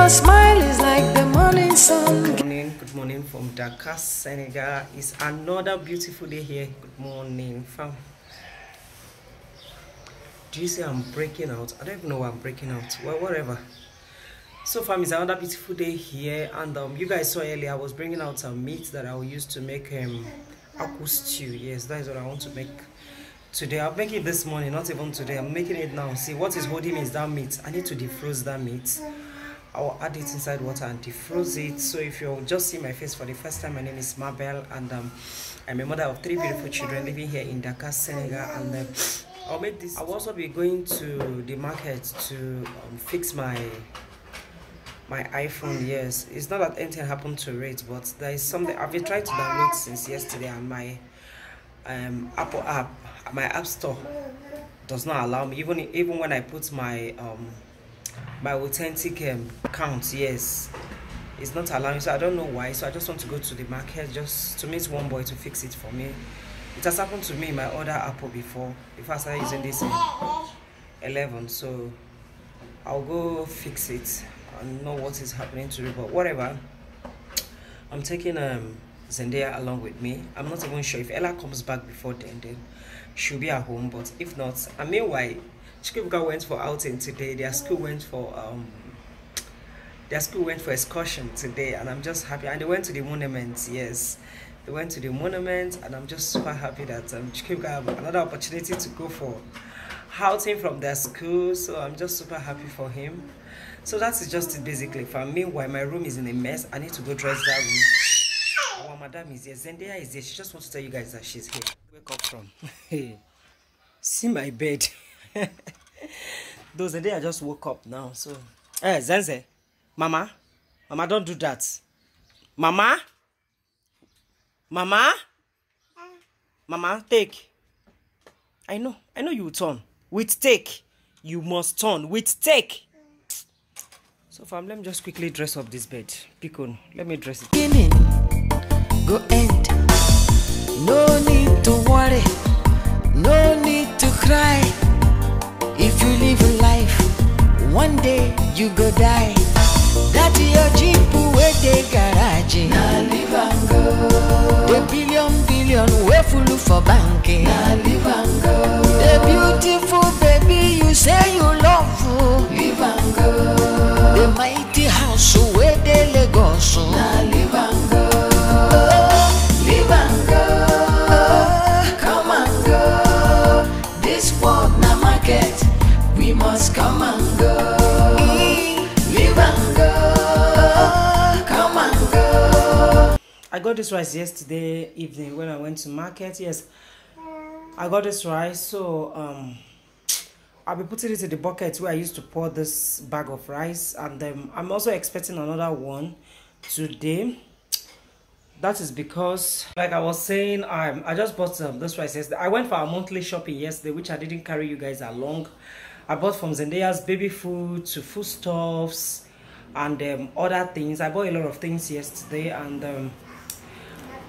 Your smile is like the morning sun. Good morning from Dakar, Senegal. It's another beautiful day here. Good morning, fam. Do you see I'm breaking out? I don't even know why I'm breaking out. Well, whatever. So fam, it's another beautiful day here, and you guys saw earlier I was bringing out some meat that I will use to make aku stew. Yes, that is what I want to make today. I'll make it this morning, not even today. I'm making it now. See, what is holding me is that meat. I need to defrost that meat. I'll add it inside water and defrost it. So if you'll just see my face for the first time, my name is Mabel, and I'm a mother of 3 beautiful children living here in Dakar, Senegal. And I'll make this. I'll also be going to the market to fix my iPhone. Yes, it's not that anything happened to it, but there is something. I've been trying to download since yesterday, and my Apple app, my app store, does not allow me. Even when I put my my authentic account, yes, it's not allowing. So I don't know why. So I just want to go to the market just to meet one boy to fix it for me. It has happened to me in my other Apple before I started using this 11. So I'll go fix it. I don't know what is happening to me, but whatever. I'm taking Zendaya along with me. I'm not even sure if Ella comes back before then she'll be at home, but if not, I mean, why? Chikibga went for outing today. Their school went for excursion today, and I'm just happy. And they went to the monument. Yes, they went to the monument, and I'm just super happy that Chikibga have another opportunity to go for outing from their school. So I'm just super happy for him. So that's just it basically for me. While my room is in a mess, I need to go dress that room. Our madam is here. Zendaya is here. She just wants to tell you guys that she's here. Wake up from. Hey, see my bed. Those Zendaya just woke up now, so hey Zenze, mama, don't do that, mama, take. I know you will turn with take. You must turn with take. So fam, let me just quickly dress up this bed. Picon, let me dress it. Beginning, go end. No need to worry, no need to cry. If you live a life, one day you go die. That your jeep where they garage. Na live and go. The billion way full for banking. Na live and go. The beautiful baby you say you love. Live and go. The mighty house where they Lagos. Na live and go. Oh, live and go. Oh, come and go. This world na market. We must come and go, live and go, come and go. I got this rice yesterday evening when I went to market. Yes, I got this rice, so I'll be putting it in the bucket where I used to pour this bag of rice, and I'm also expecting another one today. That is because, like I was saying, I just bought this rice yesterday. I went for a monthly shopping yesterday, which I didn't carry you guys along. I bought from Zendaya's baby food to foodstuffs and other things. I bought a lot of things yesterday, and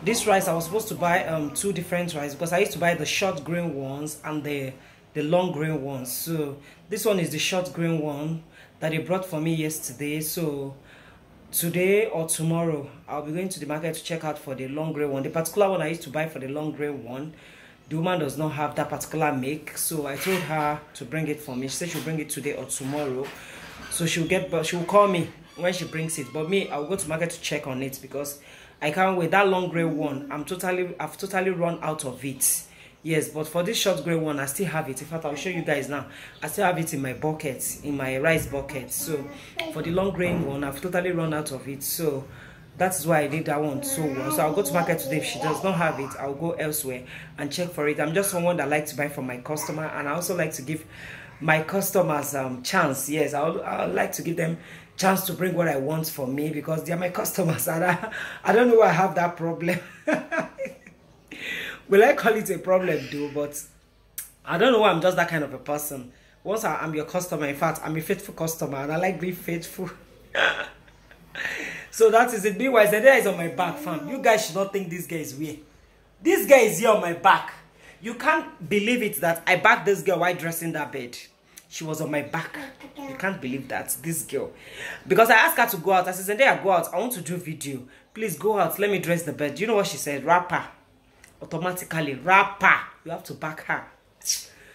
this rice, I was supposed to buy 2 different rice, because I used to buy the short green ones and the long green ones. So this one is the short green one that they brought for me yesterday. So today or tomorrow, I'll be going to the market to check out for the long green one. The particular one I used to buy for the long green one, the woman does not have that particular make, so I told her to bring it for me. She said she'll bring it today or tomorrow, so she'll call me when she brings it. But me, I'll go to market to check on it, because I can't wait. That long grey one, I've totally run out of it. Yes, but for this short grey one, I still have it. In fact, I'll show you guys now. I still have it in my bucket, in my rice bucket. So for the long grey one, I've totally run out of it. So that's why I did that one so well. So I'll go to market today. If she does not have it, I'll go elsewhere and check for it. I'm just someone that likes to buy from my customer, and I also like to give my customers chance. Yes, I like to give them chance to bring what I want for me, because they are my customers, and I don't know why I have that problem. Will I call it a problem though? But I don't know why I'm just that kind of a person. Once I'm your customer, in fact, I'm a faithful customer, and I like being faithful. So that is it. Meanwhile, Zendaya is on my back, fam. You guys should not think this guy is weird. This guy is here on my back. You can't believe it that I backed this girl while dressing that bed. She was on my back. You can't believe that. This girl. Because I asked her to go out. I said, Zendaya, go out. I want to do video. Please go out. Let me dress the bed. You know what she said? Rapper. Automatically. Rapper. You have to back her.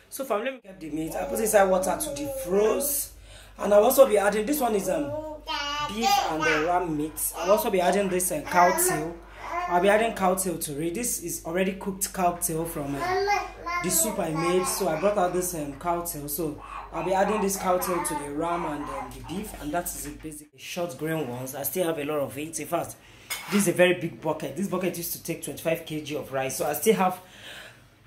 So fam, let me get the meat. I put inside water to defrost. And I'll also be adding, this one is beef and the ram meat. I'll also be adding this cow tail. I'll be adding cow tail to it. This is already cooked cow tail from the soup I made. So I brought out this cow tail. So I'll be adding this cow tail to the ram and the beef. And that is it basically. Short grain ones. I still have a lot of it. In fact, this is a very big bucket. This bucket used to take 25 kg of rice. So I still have...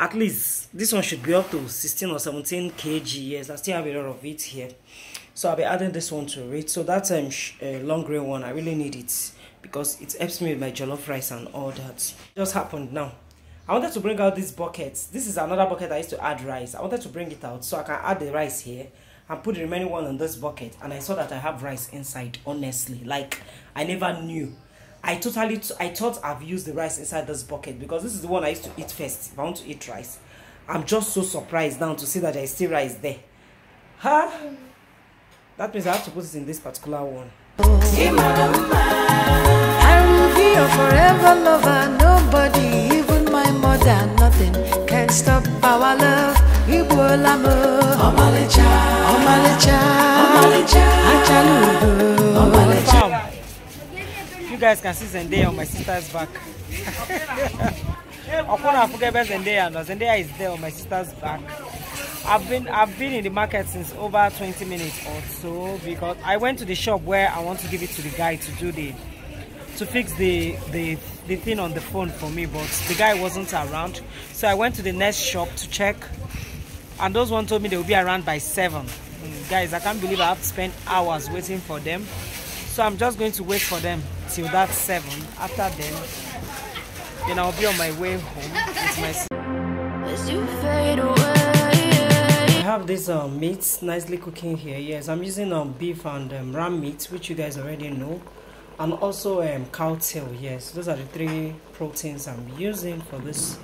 At least, this one should be up to 16 or 17 kg. Yes, I still have a lot of it here. So I'll be adding this one to it. So that long grey one, I really need it. Because it helps me with my jollof rice and all that. Just happened now. I wanted to bring out these buckets. This is another bucket I used to add rice. I wanted to bring it out so I can add the rice here. And put the remaining one in this bucket. And I saw that I have rice inside, honestly. Like, I never knew. I thought I've used the rice inside this bucket because this is the one I used to eat first. If I want to eat rice, I'm just so surprised now to see that there's still rice there. Huh? That means I have to put it in this particular one. I will be your forever lover. Nobody, even my mother, nothing can stop our love. Ibu lamo, omalecha, omalecha, omalecha, omalecha. You guys can see Zendaya on my sister's back. Upon I forget about Zendaya, no, Zendaya is there on my sister's back. I've been in the market since over 20 minutes or so because I went to the shop where I want to give it to the guy to do to fix the thing on the phone for me, but the guy wasn't around. So I went to the next shop to check, and those one told me they will be around by 7. And guys, I can't believe I have to spend hours waiting for them. So I'm just going to wait for them till that's 7. After then I'll be on my way home with my sister. I have this meat nicely cooking here. Yes, I'm using beef and ram meat, which you guys already know, and also cow tail. Yes, those are the 3 proteins I'm using for this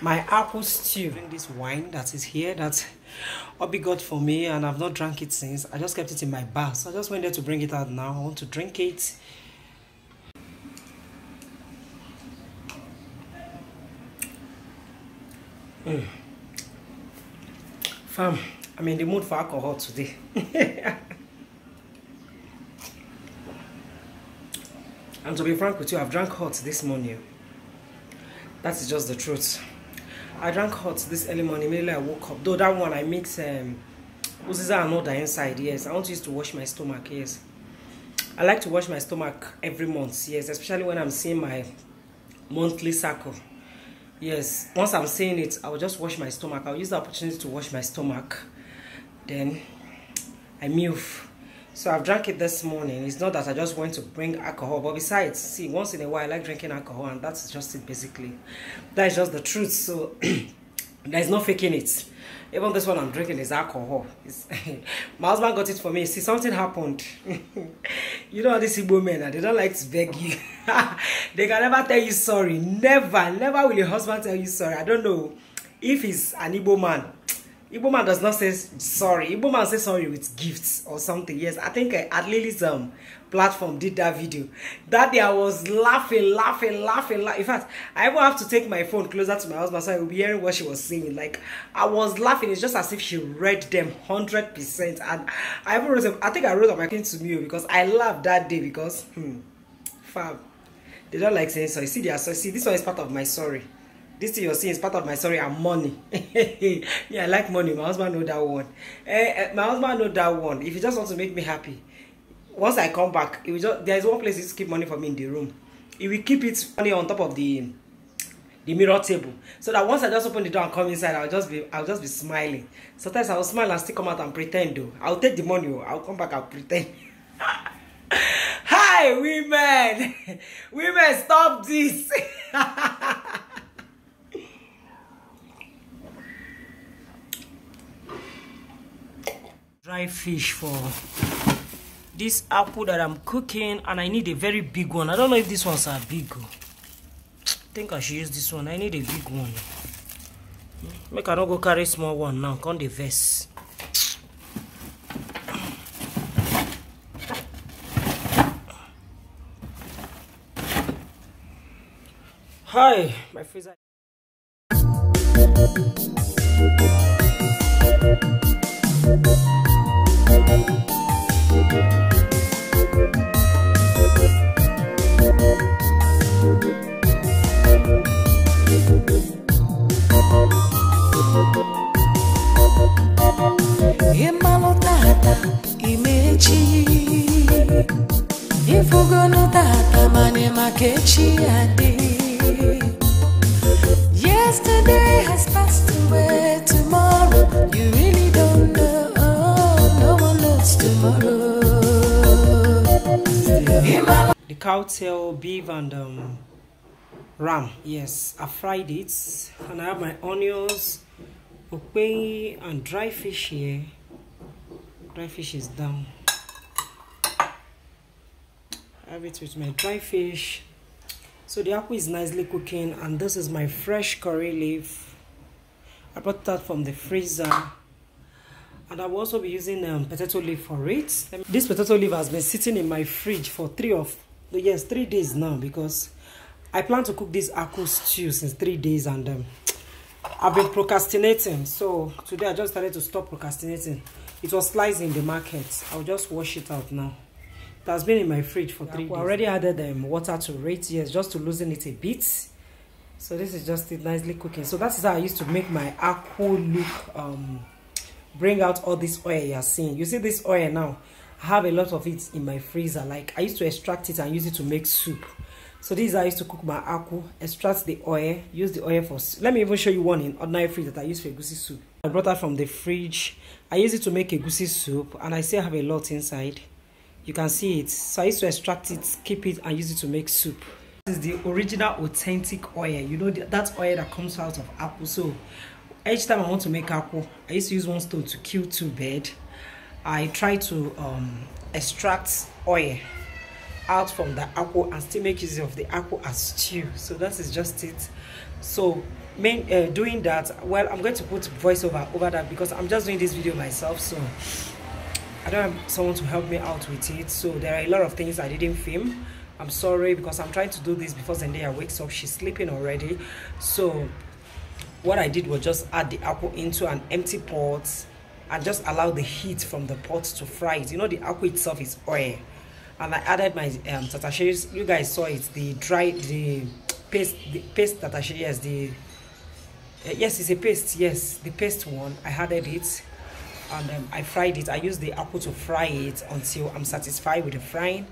my apple stew. Drink this wine that is here that Obi got for me, and I've not drank it since. I just kept it in my bath, so I just went there to bring it out now. I want to drink it. Fam, I'm in the mood for alcohol today. And to be frank with you, I've drank hot this morning. That is just the truth. I drank hot this early morning, immediately I woke up. Though that one I mix Uziza and Oda inside, yes. I want to use to wash my stomach, yes. I like to wash my stomach every month, yes. Especially when I'm seeing my monthly cycle. Yes, once I'm seeing it, I will just wash my stomach. I'll use the opportunity to wash my stomach. Then, I move. So I've drank it this morning. It's not that I just want to bring alcohol. But besides, see, once in a while I like drinking alcohol, and that's just it basically. That is just the truth. So there's no faking it. Even this one I'm drinking is alcohol. My husband got it for me. See, something happened. You know how these Igbo men are. They don't like to beg you. They can never tell you sorry. Never. Never will your husband tell you sorry. I don't know if he's an Igbo man. Igbo man does not say sorry. Igbo man says sorry with gifts or something. Yes, I think at Lily's platform did that video. That day I was laughing. In fact, I even have to take my phone closer to my husband so I will be hearing what she was saying. Like, I was laughing. It's just as if she read them 100%. And I even wrote them. I think I wrote on my king to me because I laughed that day because, fam, they don't like saying sorry. See, they are sorry. See, this one is part of my sorry. This thing you're seeing is part of my story and money. Yeah, I like money. My husband know that one. My husband know that one. If he just wants to make me happy, once I come back, there's one place he keeps money for me in the room. He will keep it money on top of the mirror table, so that once I just open the door and come inside, I'll just be smiling. Sometimes I'll smile and still come out and pretend though. I'll take the money. I'll come back and pretend. Hi, women, women, stop this. Dry fish for this apple that I'm cooking, and I need a very big one. I don't know if these ones are big. I think I should use this one. I need a big one. Make I not go carry small one now. Can't the vest. Hi, my freezer. Yesterday has passed away, tomorrow you really don't know. No one knows tomorrow. The cow tail, beef and ram. Yes, I fried it and I have my onions, okpei and dry fish here. Dry fish is down. I have it with my dry fish. So the akpu is nicely cooking, and this is my fresh curry leaf. I brought that from the freezer, and I will also be using potato leaf for it. This potato leaf has been sitting in my fridge for 3 days now, because I plan to cook this akpu stew since 3 days, and I've been procrastinating. So today I just started to stop procrastinating. It was sliced in the market. I'll just wash it out now. That's been in my fridge for 3 days. I already added water to it, yes, just to loosen it a bit. So this is just it nicely cooking. So that's how I used to make my akpu look, bring out all this oil you're seeing. You see this oil now? I have a lot of it in my freezer. Like, I used to extract it and use it to make soup. So this is how I used to cook my akpu, extract the oil, use the oil for soup. Let me even show you one in ordinary fridge that I use for egusi soup. I brought that from the fridge. I use it to make egusi soup, and I still have a lot inside. You can see it. So I used to extract it, keep it, and use it to make soup. This is the original authentic oil. You know, that oil that comes out of akpu. So each time I want to make akpu, I used to use 1 stone to kill 2 birds. I try to extract oil out from the akpu and still make use of the akpu as stew. So that is just it. So doing that, well, I'm going to put voiceover over that, because I'm just doing this video myself. So I don't have someone to help me out with it, so there are a lot of things I didn't film. I'm sorry, because I'm trying to do this before Zendaya wakes up. She's sleeping already. So what I did was just add the akpu into an empty pot and just allow the heat from the pot to fry it. You know, the akpu itself is oil, and I added my tatashe. You guys saw it, the paste tatashe. Yes, yes, it's a paste. Yes, the paste one. I added it. And I fried it. I used the akpu to fry it until I'm satisfied with the frying.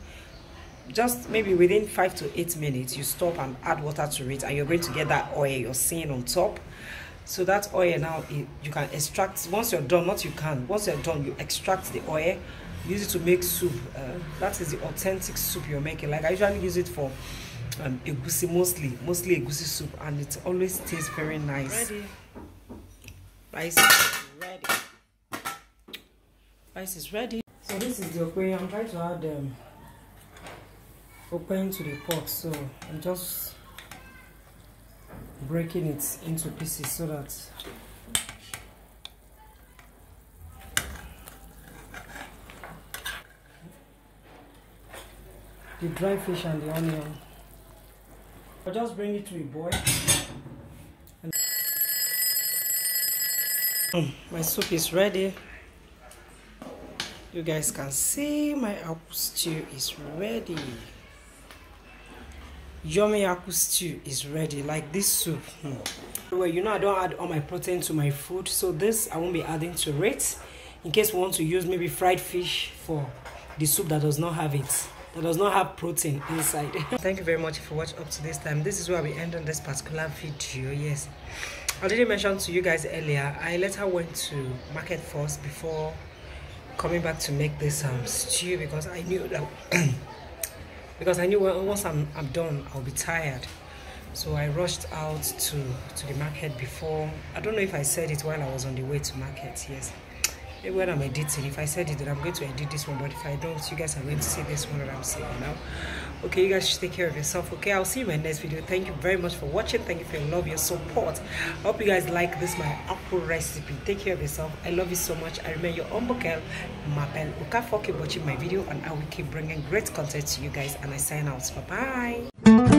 Just maybe within 5 to 8 minutes, you stop and add water to it, and you're going to get that oil you're seeing on top. So that oil now, you can extract. Once you're done, once you're done, you extract the oil, use it to make soup. That is the authentic soup you're making. Like, I usually use it for egusi, mostly egusi soup, and it always tastes very nice. Ready. Rice ready. Rice is ready. So this is the okpei. I'm trying to add okpei to the pot, so I'm just breaking it into pieces so that the dry fish and the onion. I'll just bring it to a boil. My soup is ready. You guys can see my akpu stew is ready. Yummy akpu stew is ready, like this soup. Well, you know, I don't add all my protein to my food, so this I won't be adding to it, in case we want to use maybe fried fish for the soup that does not have it, that does not have protein inside. Thank you very much if you watch up to this time. This is where I'll be ending this particular video. Yes, I didn't mention to you guys earlier, I later went to market first before coming back to make this stew, because I knew that once I'm done, I'll be tired. So I rushed out to the market before. I don't know if I said it while I was on the way to market. Yes, maybe when I'm editing, if I said it, then I'm going to edit this one, but if I don't, you guys are going to see this one that I'm saying now. Okay, you guys should take care of yourself. Okay, I'll see you in my next video. Thank you very much for watching. Thank you for your love, your support. I hope you guys like this my akpu recipe. Take care of yourself. I love you so much. I remain your humble girl, Mapel Okafor. Keep watching my video, and I will keep bringing great content to you guys, and I sign out. Bye bye.